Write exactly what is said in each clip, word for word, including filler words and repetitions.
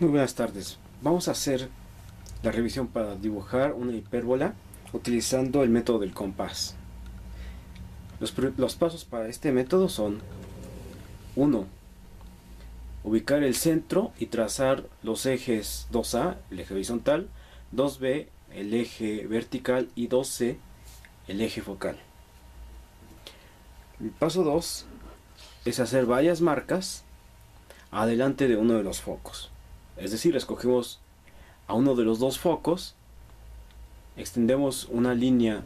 Muy buenas tardes. Vamos a hacer la revisión para dibujar una hipérbola utilizando el método del compás. Los, los pasos para este método son: uno. Ubicar el centro y trazar los ejes dos A, el eje horizontal, dos B, el eje vertical, y dos C, el eje focal. El paso dos es hacer varias marcas adelante de uno de los focos. Es decir, escogemos a uno de los dos focos, extendemos una línea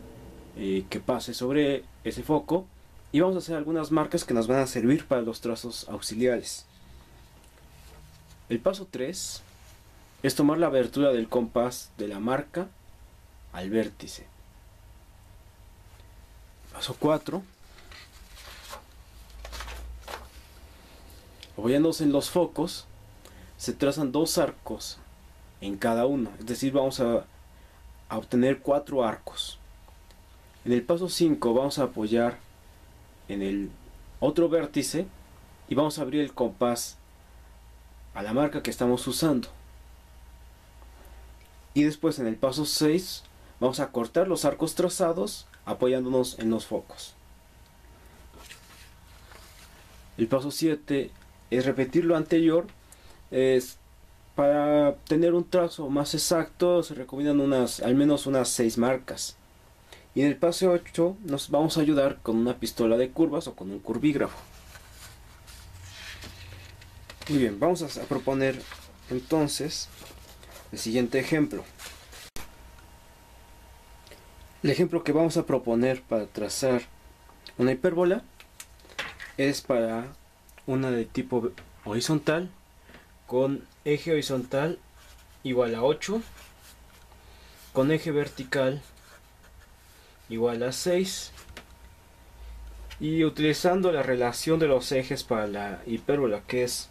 eh, que pase sobre ese foco y vamos a hacer algunas marcas que nos van a servir para los trazos auxiliares. El paso tres es tomar la abertura del compás de la marca al vértice. Paso cuatro. Apoyándose en los focos, se trazan dos arcos en cada uno, es decir, vamos a, a obtener cuatro arcos. En el paso cinco vamos a apoyar en el otro vértice y vamos a abrir el compás a la marca que estamos usando. Y después, en el paso seis, vamos a cortar los arcos trazados apoyándonos en los focos. El paso siete es repetir lo anterior. Es, para tener un trazo más exacto se recomiendan unas, al menos unas seis marcas. Y en el paso ocho nos vamos a ayudar con una pistola de curvas o con un curvígrafo. Muy bien, vamos a, a proponer entonces el siguiente ejemplo. El ejemplo que vamos a proponer para trazar una hipérbola es para una de tipo horizontal, con eje horizontal igual a ocho, con eje vertical igual a seis, y utilizando la relación de los ejes para la hipérbola, que es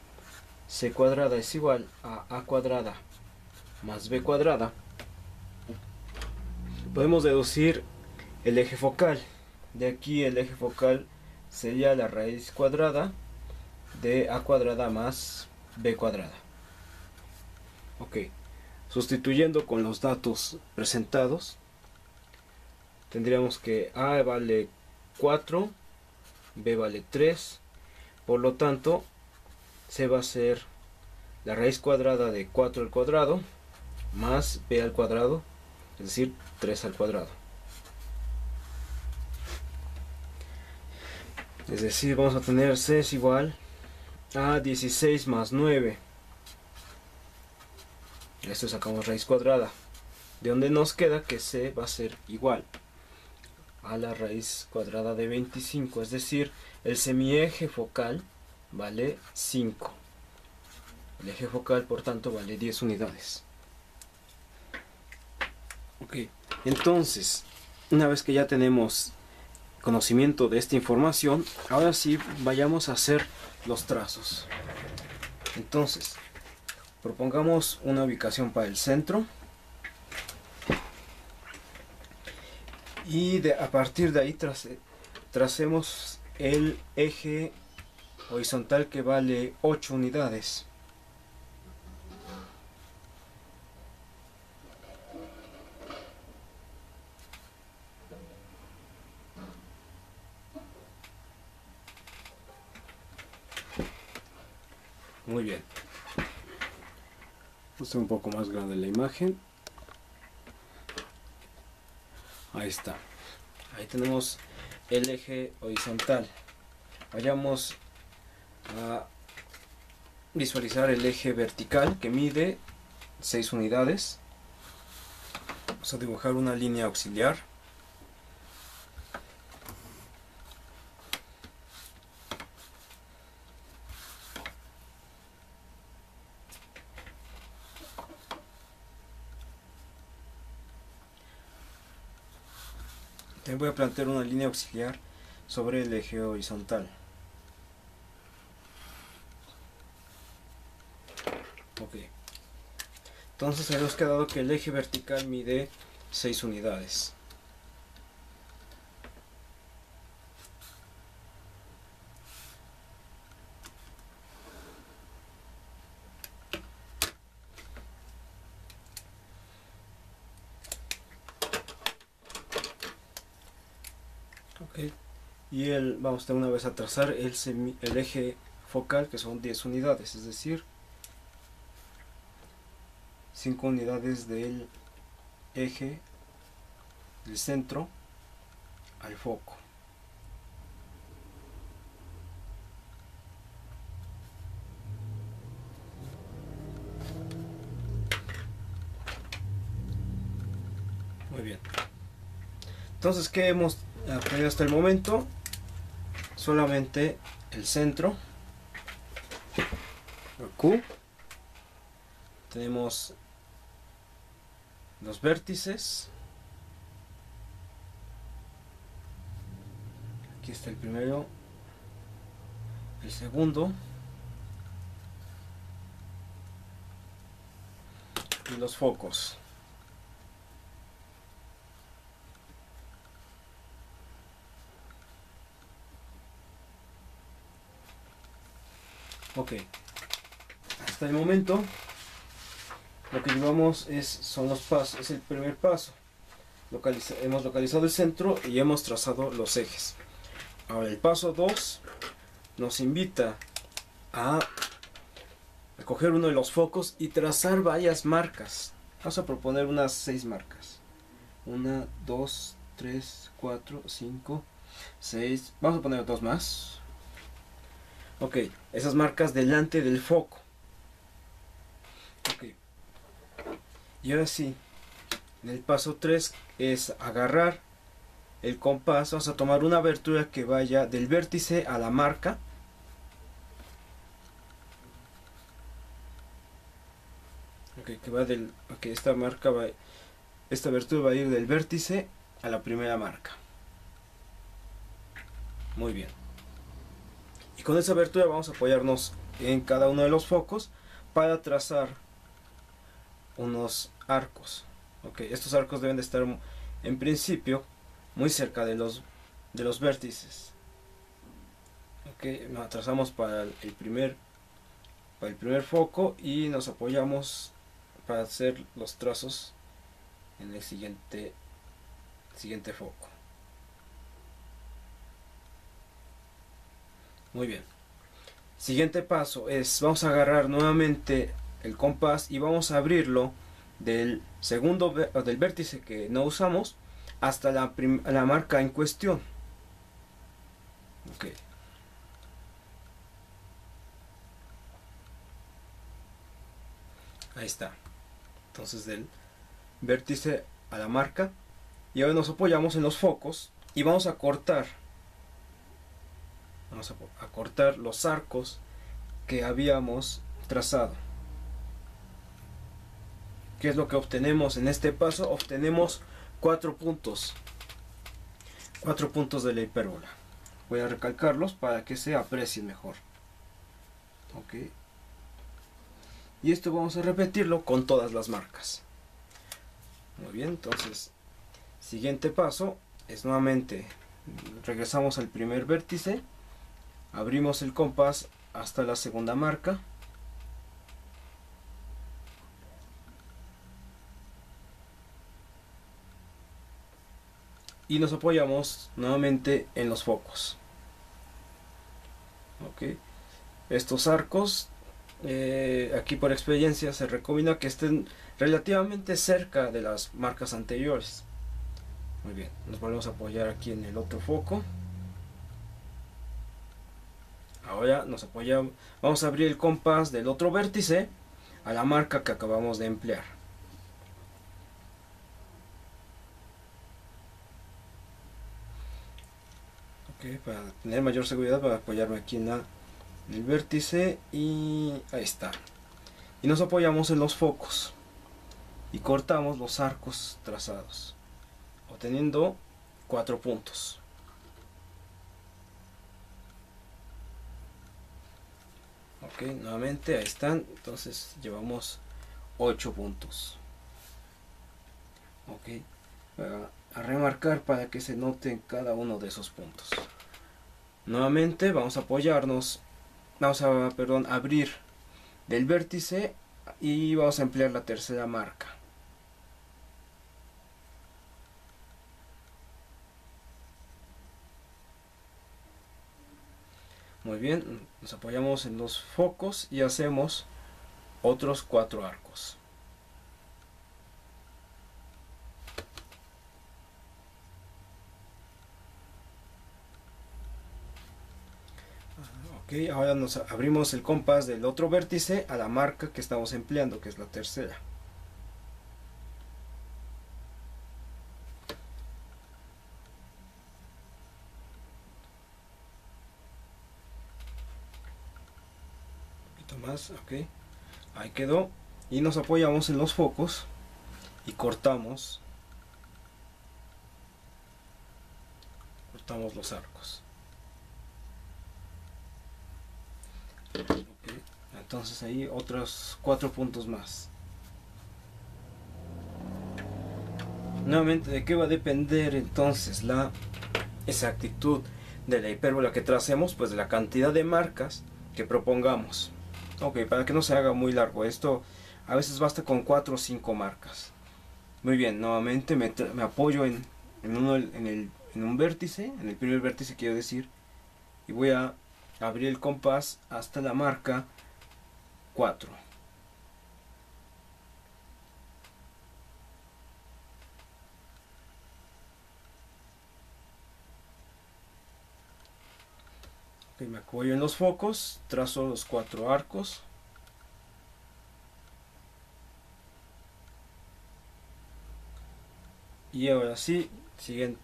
c cuadrada es igual a a cuadrada más b cuadrada, podemos deducir el eje focal. De aquí el eje focal sería la raíz cuadrada de a cuadrada más b cuadrada. Ok, sustituyendo con los datos presentados, tendríamos que a vale cuatro, b vale tres, por lo tanto c va a ser la raíz cuadrada de cuatro al cuadrado más b al cuadrado, es decir, tres al cuadrado. Es decir, vamos a tener c es igual a dieciséis más nueve. Esto sacamos raíz cuadrada, de donde nos queda que c va a ser igual a la raíz cuadrada de veinticinco, es decir, el semieje focal vale cinco. El eje focal, por tanto, vale diez unidades. Ok, entonces, una vez que ya tenemos conocimiento de esta información, ahora sí vayamos a hacer los trazos. Entonces, propongamos una ubicación para el centro y de, a partir de ahí trace, tracemos el eje horizontal, que vale ocho unidades. Muy bien, puse un poco más grande la imagen. Ahí está, ahí tenemos el eje horizontal. Vayamos a visualizar el eje vertical, que mide seis unidades. Vamos a dibujar una línea auxiliar. También voy a plantear una línea auxiliar sobre el eje horizontal. Ok. Entonces hemos quedado que el eje vertical mide seis unidades. ¿okay? Y el, vamos de una vez a trazar el, semi, el eje focal, que son diez unidades, es decir, cinco unidades del eje del centro al foco. Muy bien. Entonces, ¿qué hemos aprendido hasta el momento? Solamente el centro, el Q. Tenemos los vértices. Aquí está el primero, el segundo y los focos. Ok, hasta el momento lo que llevamos es, son los pasos, es el primer paso. Localiza, hemos localizado el centro y hemos trazado los ejes. Ahora el paso dos nos invita a coger uno de los focos y trazar varias marcas. Vamos a proponer unas seis marcas. Una, dos, tres, cuatro, cinco, seis. Vamos a poner dos más. Ok, esas marcas delante del foco. Ok. Y ahora sí, en el paso tres es agarrar el compás. Vamos a tomar una abertura que vaya del vértice a la marca. Ok, que va del, okay, esta marca va, esta abertura va a ir del vértice a la primera marca. Muy bien. Y con esa abertura vamos a apoyarnos en cada uno de los focos para trazar unos arcos. Okay, estos arcos deben de estar en principio muy cerca de los, de los vértices. Okay, nos trazamos para el, primer, para el primer foco y nos apoyamos para hacer los trazos en el siguiente, siguiente foco. Muy bien. Siguiente paso es, vamos a agarrar nuevamente el compás y vamos a abrirlo del segundo, del vértice que no usamos hasta la, la marca en cuestión. Ok. Ahí está. Entonces del vértice a la marca. Y ahora nos apoyamos en los focos y vamos a cortar. Vamos a, a cortar los arcos que habíamos trazado. ¿Qué es lo que obtenemos en este paso? Obtenemos cuatro puntos. Cuatro puntos de la hipérbola. Voy a recalcarlos para que se aprecien mejor. Ok. Y esto vamos a repetirlo con todas las marcas. Muy bien, entonces, siguiente paso es nuevamente, regresamos al primer vértice. Abrimos el compás hasta la segunda marca. Y nos apoyamos nuevamente en los focos. Okay. Estos arcos, eh, aquí por experiencia se recomienda que estén relativamente cerca de las marcas anteriores. Muy bien, nos volvemos a apoyar aquí en el otro foco. Ahora nos apoyamos, vamos a abrir el compás del otro vértice a la marca que acabamos de emplear. Ok, para tener mayor seguridad voy a apoyarme aquí en, la, en el vértice y ahí está. Y nos apoyamos en los focos y cortamos los arcos trazados, obteniendo cuatro puntos. Ok, nuevamente ahí están, entonces llevamos ocho puntos. Ok, a remarcar para que se noten cada uno de esos puntos. Nuevamente vamos a apoyarnos, vamos a, perdón, abrir del vértice y vamos a emplear la tercera marca. Muy bien, nos apoyamos en los focos y hacemos otros cuatro arcos. Ok, ahora nos abrimos el compás del otro vértice a la marca que estamos empleando, que es la tercera. Más, ok, ahí quedó, y nos apoyamos en los focos y cortamos cortamos los arcos. Okay, entonces ahí otros cuatro puntos más. Nuevamente, ¿de qué va a depender entonces la exactitud de la hipérbola que tracemos? Pues de la cantidad de marcas que propongamos. Ok, para que no se haga muy largo esto, a veces basta con cuatro o cinco marcas. Muy bien, nuevamente me, me apoyo en, en, uno, en, el, en un vértice, en el primer vértice quiero decir, y voy a abrir el compás hasta la marca cuatro. Okay, me apoyo en los focos, trazo los cuatro arcos. Y ahora sí, siguen,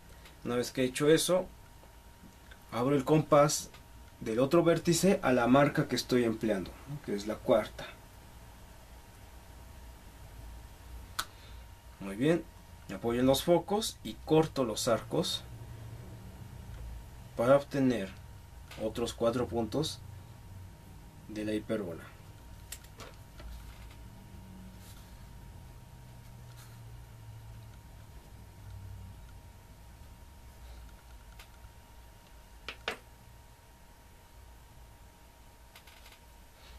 una vez que he hecho eso, abro el compás del otro vértice a la marca que estoy empleando, ¿no? Que es la cuarta. Muy bien, me apoyo en los focos y corto los arcos para obtener otros cuatro puntos de la hipérbola.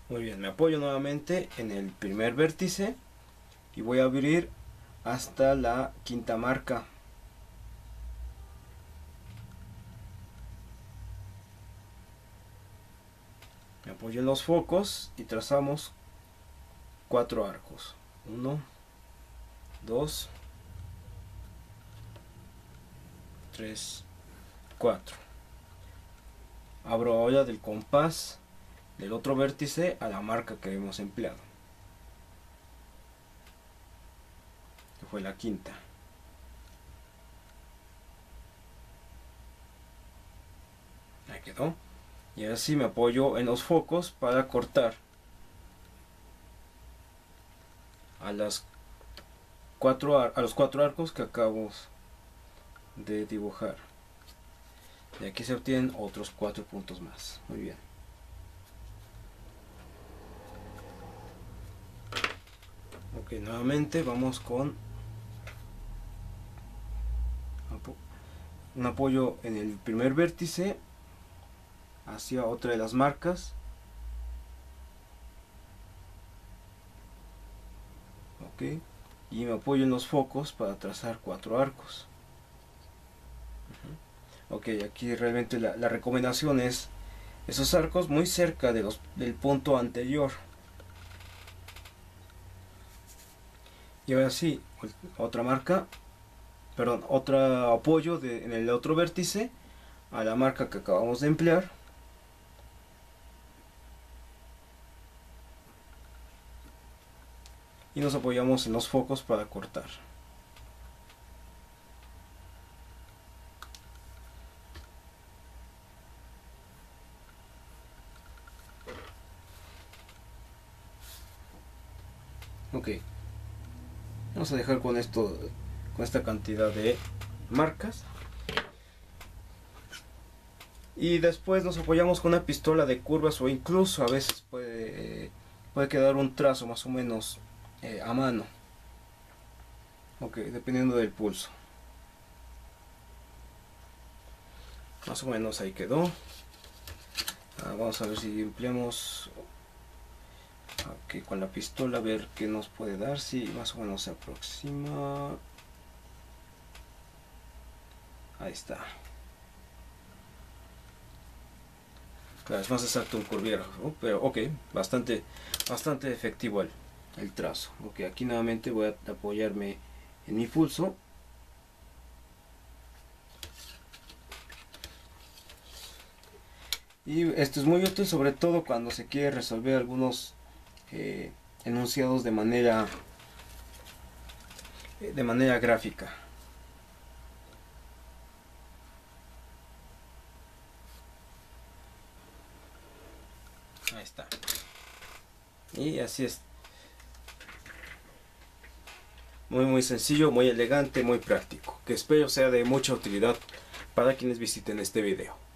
Muy bien, me apoyo nuevamente en el primer vértice y voy a abrir hasta la quinta marca. Apoyo en los focos y trazamos cuatro arcos, uno, dos, tres, cuatro. Abro ahora del compás del otro vértice a la marca que hemos empleado, que fue la quinta. Ahí quedó. Y así me apoyo en los focos para cortar a, las cuatro a los cuatro arcos que acabo de dibujar. Y aquí se obtienen otros cuatro puntos más. Muy bien. Ok, nuevamente vamos con un apoyo en el primer vértice hacia otra de las marcas. Ok, y me apoyo en los focos para trazar cuatro arcos. Uh-huh. Ok, aquí realmente la, la recomendación es esos arcos muy cerca de los, del punto anterior. Y ahora sí, otra marca, perdón, otro apoyo de, en el otro vértice a la marca que acabamos de emplear. Y nos apoyamos en los focos para cortar. Ok, vamos a dejar con esto, con esta cantidad de marcas, y después nos apoyamos con una pistola de curvas, o incluso a veces puede, puede quedar un trazo más o menos Eh, a mano. Ok, dependiendo del pulso. Más o menos ahí quedó. Ah, vamos a ver si empleamos aquí con la pistola, a ver qué nos puede dar. Si sí, más o menos se aproxima. Ahí está. Claro, es más exacto un curviero, ¿no? Pero ok, bastante, bastante efectivo el, el trazo. Ok, aquí nuevamente voy a apoyarme en mi pulso. Y esto es muy útil sobre todo cuando se quiere resolver algunos eh, enunciados de manera, de manera gráfica. Ahí está. Y así es. Muy muy sencillo, muy elegante, muy práctico. Que espero sea de mucha utilidad para quienes visiten este video.